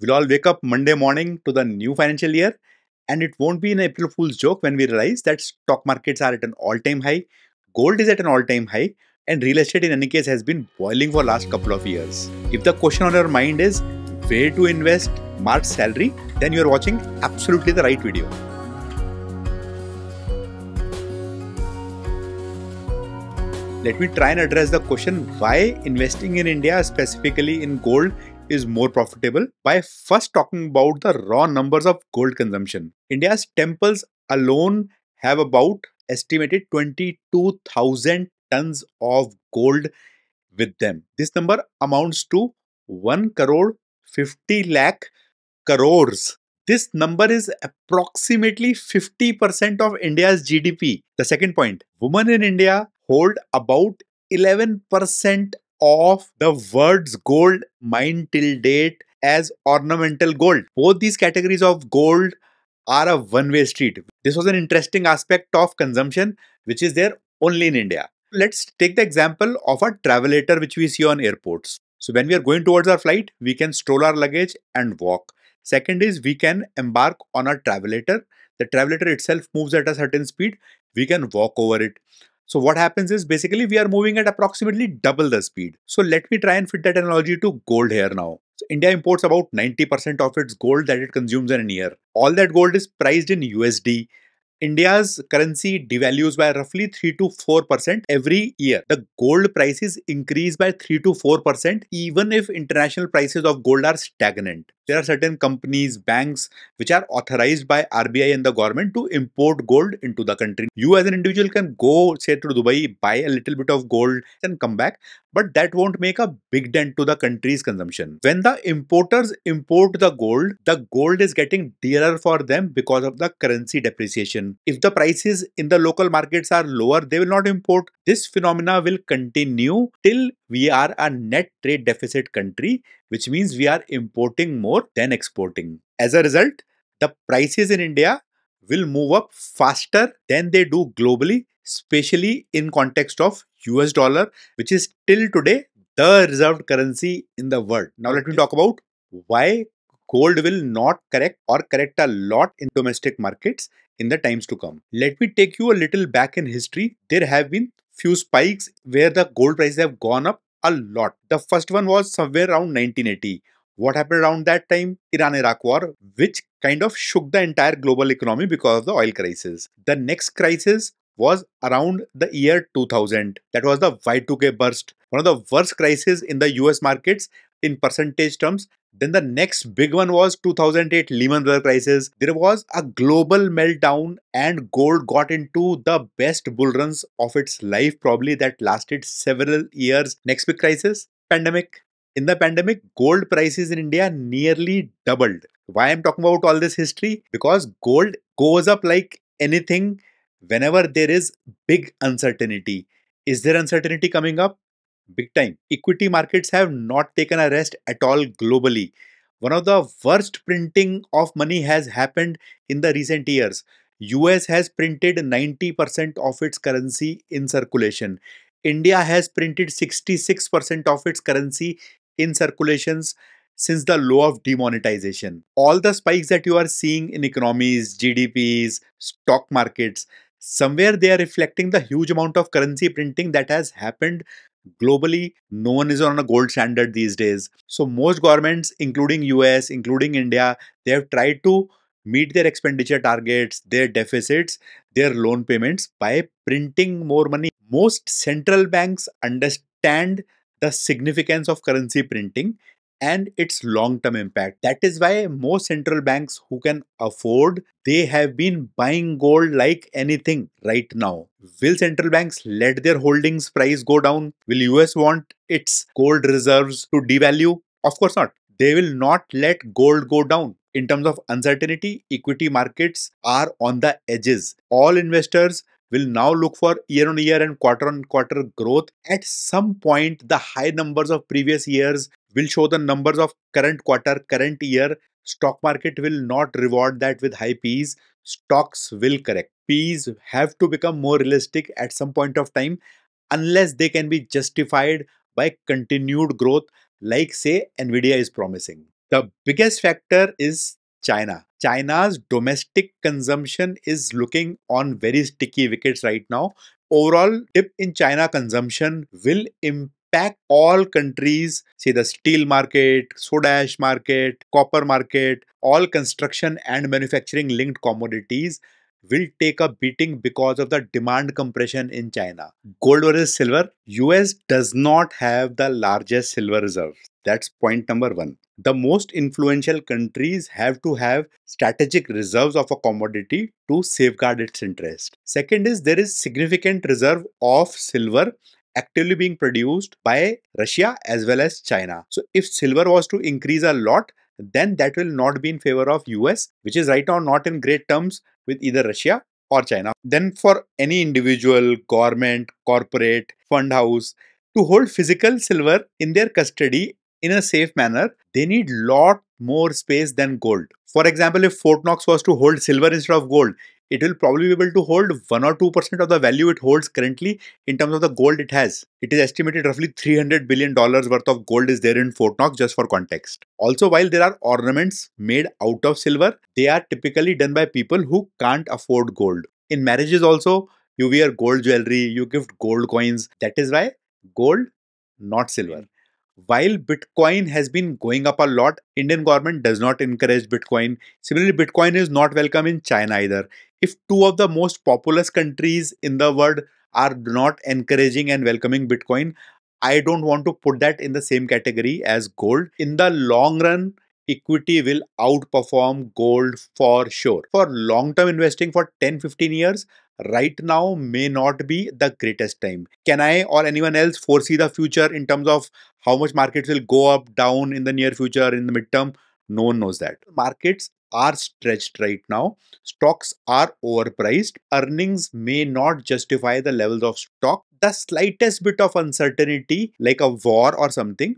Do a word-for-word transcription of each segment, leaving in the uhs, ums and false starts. We'll all wake up Monday morning to the new financial year, and it won't be an April Fool's joke when we realize that stock markets are at an all-time high, gold is at an all-time high, and real estate in any case has been boiling for the last couple of years. If the question on your mind is where to invest March salary, then you're watching absolutely the right video. Let me try and address the question why investing in India, specifically in gold, is more profitable by first talking about the raw numbers of gold consumption. India's temples alone have about estimated twenty-two thousand tons of gold with them. This number amounts to one crore fifty lakh crores. This number is approximately fifty percent of India's G D P. The second point, women in India hold about eleven percent of the world's gold mined till date as ornamental gold. Both these categories of gold are a one-way street. This was an interesting aspect of consumption which is there only in India. Let's take the example of a travelator which we see on airports. So when we are going towards our flight, we can stroll our luggage and walk. Second is we can embark on a travelator. The travelator itself moves at a certain speed. We can walk over it. So what happens is basically we are moving at approximately double the speed. So let me try and fit that analogy to gold here now. So India imports about ninety percent of its gold that it consumes in a year. All that gold is priced in U S D. India's currency devalues by roughly three to four percent every year. The gold prices increase by three to four percent even if international prices of gold are stagnant. There are certain companies, banks which are authorized by R B I and the government to import gold into the country. You as an individual can go say to Dubai, buy a little bit of gold and come back, but that won't make a big dent to the country's consumption. When the importers import the gold, the gold is getting dearer for them because of the currency depreciation. If the prices in the local markets are lower, they will not import. This phenomena will continue till we are a net trade deficit country, which means we are importing more than exporting. As a result, the prices in India will move up faster than they do globally, especially in context of U S dollar, which is till today the reserved currency in the world. Now let me talk about why gold will not correct or correct a lot in domestic markets in the times to come. Let me take you a little back in history. There have been few spikes where the gold prices have gone up a lot. The first one was somewhere around nineteen eighty. What happened around that time? Iran-Iraq war, which kind of shook the entire global economy because of the oil crisis. The next crisis was around the year two thousand. That was the Y two K burst, one of the worst crises in the U S markets in percentage terms. Then the next big one was two thousand eight Lehman Brothers crisis. There was a global meltdown and gold got into the best bull runs of its life probably that lasted several years. Next big crisis, pandemic. In the pandemic, gold prices in India nearly doubled. Why I'm talking about all this history? Because gold goes up like anything whenever there is big uncertainty. Is there uncertainty coming up? Big time. Equity markets have not taken a rest at all globally. One of the worst printing of money has happened in the recent years. U S has printed ninety percent of its currency in circulation. India has printed sixty-six percent of its currency in circulations since the low of demonetization. All the spikes that you are seeing in economies, G D Ps, stock markets, somewhere they are reflecting the huge amount of currency printing that has happened globally. No one is on a gold standard these days. So most governments, including U S, including India, they have tried to meet their expenditure targets, their deficits, their loan payments by printing more money. Most central banks understand the significance of currency printing and its long-term impact. That is why most central banks who can afford, they have been buying gold like anything right now. Will central banks let their holdings price go down? Will U S want its gold reserves to devalue? Of course not. They will not let gold go down. In terms of uncertainty, equity markets are on the edges. All investors will now look for year-on-year and quarter-on-quarter growth. At some point, the high numbers of previous years will show the numbers of current quarter, current year. Stock market will not reward that with high P Es. Stocks will correct. P Es have to become more realistic at some point of time unless they can be justified by continued growth like say Nvidia is promising. The biggest factor is China. China's domestic consumption is looking on very sticky wickets right now. Overall dip in China consumption will impact all countries, say the steel market, soda ash market, copper market, all construction and manufacturing linked commodities will take a beating because of the demand compression in China. Gold versus silver. U S does not have the largest silver reserve. That's point number one. The most influential countries have to have strategic reserves of a commodity to safeguard its interest. Second is there is significant reserve of silver actively being produced by Russia as well as China. So if silver was to increase a lot, then that will not be in favor of U S, which is right now not in great terms with either Russia or China. Then for any individual, government, corporate, fund house to hold physical silver in their custody in a safe manner, they need lot more space than gold. For example, if Fort Knox was to hold silver instead of gold, it will probably be able to hold one or two percent of the value it holds currently in terms of the gold it has. It is estimated roughly three hundred billion dollars worth of gold is there in Fort Knox, just for context. Also, while there are ornaments made out of silver, they are typically done by people who can't afford gold. In marriages also, you wear gold jewelry, you gift gold coins. That is why gold, not silver. While Bitcoin has been going up a lot, Indian government does not encourage Bitcoin. Similarly, Bitcoin is not welcome in China either. If two of the most populous countries in the world are not encouraging and welcoming Bitcoin, I don't want to put that in the same category as gold. In the long run, equity will outperform gold for sure. For long-term investing for ten to fifteen years, right now may not be the greatest time. Can I or anyone else foresee the future in terms of how much markets will go up, down in the near future, in the midterm? No one knows that. Markets are stretched right now. Stocks are overpriced. Earnings may not justify the levels of stock. The slightest bit of uncertainty, like a war or something,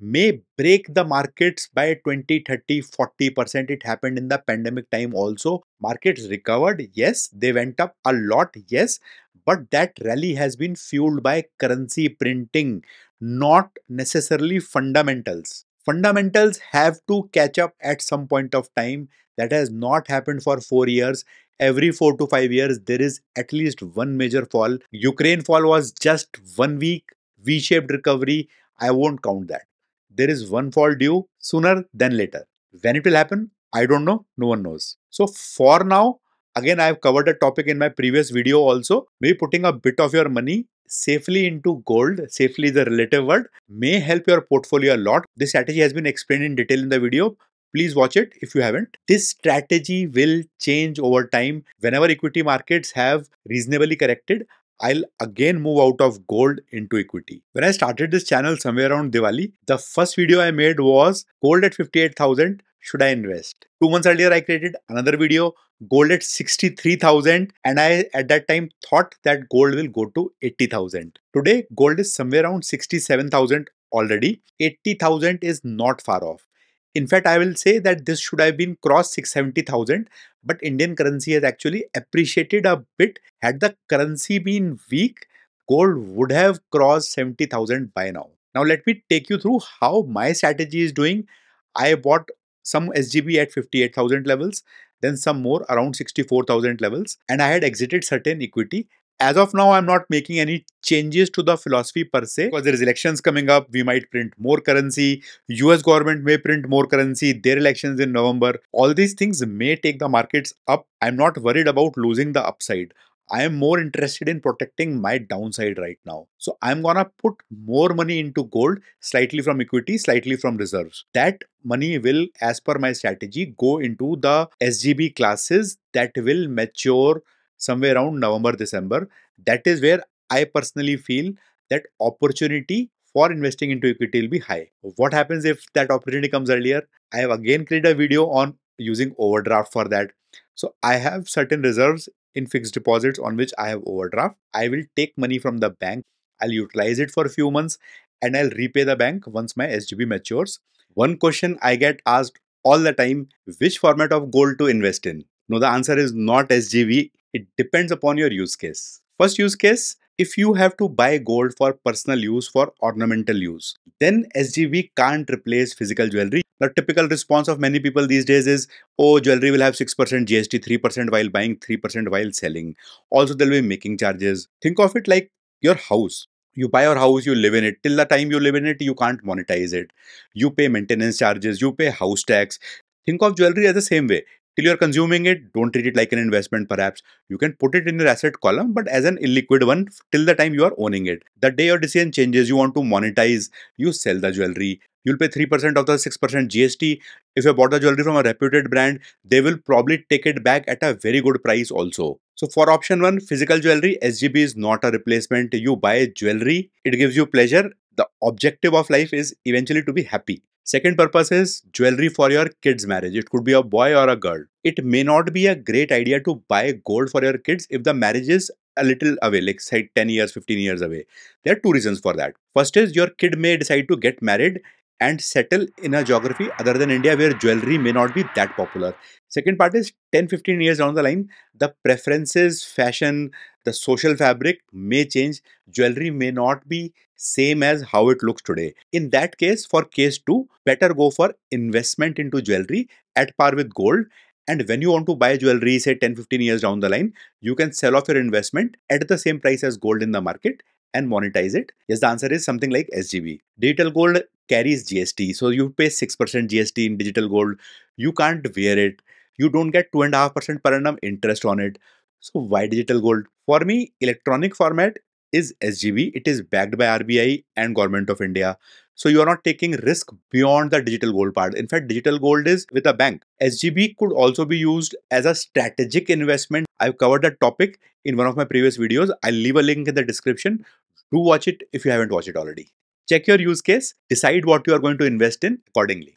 may break the markets by twenty, thirty, forty percent. It happened in the pandemic time also. Markets recovered, yes. They went up a lot, yes. But that rally has been fueled by currency printing, not necessarily fundamentals. Fundamentals have to catch up at some point of time. That has not happened for four years. Every four to five years, there is at least one major fall. Ukraine fall was just one week. V-shaped recovery, I won't count that. There is one fall due sooner than later. When it will happen, I don't know. No one knows. So for now, again, I have covered a topic in my previous video also. Maybe putting a bit of your money safely into gold, safely is a relative word, may help your portfolio a lot. This strategy has been explained in detail in the video. Please watch it if you haven't. This strategy will change over time. Whenever equity markets have reasonably corrected, I'll again move out of gold into equity. When I started this channel somewhere around Diwali, the first video I made was gold at fifty-eight thousand, should I invest? Two months earlier, I created another video, gold at sixty-three thousand, and I at that time thought that gold will go to eighty thousand. Today, gold is somewhere around sixty-seven thousand already. eighty thousand is not far off. In fact, I will say that this should have been crossed six hundred seventy thousand, but Indian currency has actually appreciated a bit. Had the currency been weak, gold would have crossed seventy thousand by now. Now let me take you through how my strategy is doing. I bought some S G B at fifty-eight thousand levels, then some more around sixty-four thousand levels, and I had exited certain equity. As of now, I'm not making any changes to the philosophy per se, because there is elections coming up. We might print more currency. U S government may print more currency. Their elections in November. All these things may take the markets up. I'm not worried about losing the upside. I am more interested in protecting my downside right now. So I'm gonna put more money into gold, slightly from equity, slightly from reserves. That money will, as per my strategy, go into the S G B classes that will mature somewhere around November, December. That is where I personally feel that opportunity for investing into equity will be high. What happens if that opportunity comes earlier? I have again created a video on using overdraft for that. So I have certain reserves in fixed deposits on which I have overdraft. I will take money from the bank. I'll utilize it for a few months and I'll repay the bank once my S G B matures. One question I get asked all the time, which format of gold to invest in? No, the answer is not S G B. It depends upon your use case. First use case, If you have to buy gold for personal use, for ornamental use, then S G B can't replace physical jewelry. The typical response of many people these days is, oh, jewelry will have six percent G S T, three percent while buying, three percent while selling. Also, there will be making charges. Think of it like your house. You buy your house, you live in it. Till the time you live in it, you can't monetize it. You pay maintenance charges, you pay house tax. Think of jewelry as the same way. Till you're consuming it, don't treat it like an investment perhaps. You can put it in your asset column, but as an illiquid one till the time you are owning it. The day your decision changes, you want to monetize, you sell the jewelry. You'll pay three percent of the six percent G S T. If you bought the jewelry from a reputed brand, they will probably take it back at a very good price also. So for option one, physical jewelry, S G B is not a replacement. You buy jewelry, it gives you pleasure. The objective of life is eventually to be happy. Second purpose is jewelry for your kids' marriage. It could be a boy or a girl. It may not be a great idea to buy gold for your kids if the marriage is a little away, like say ten years, fifteen years away. There are two reasons for that. First is your kid may decide to get married and settle in a geography other than India where jewelry may not be that popular. Second part is ten to fifteen years down the line, the preferences, fashion, the social fabric may change. Jewelry may not be same as how it looks today. In that case, for case two, better go for investment into jewelry at par with gold. And when you want to buy jewelry, say ten to fifteen years down the line, you can sell off your investment at the same price as gold in the market and monetize it. Yes, the answer is something like S G B. Digital gold carries G S T. So you pay six percent G S T in digital gold. You can't wear it. You don't get two point five percent per annum interest on it. So why digital gold? For me, electronic format is S G B. It is backed by R B I and Government of India. So you are not taking risk beyond the digital gold part. In fact, digital gold is with a bank. S G B could also be used as a strategic investment. I've covered that topic in one of my previous videos. I'll leave a link in the description. Do watch it if you haven't watched it already. Check your use case, decide what you are going to invest in accordingly.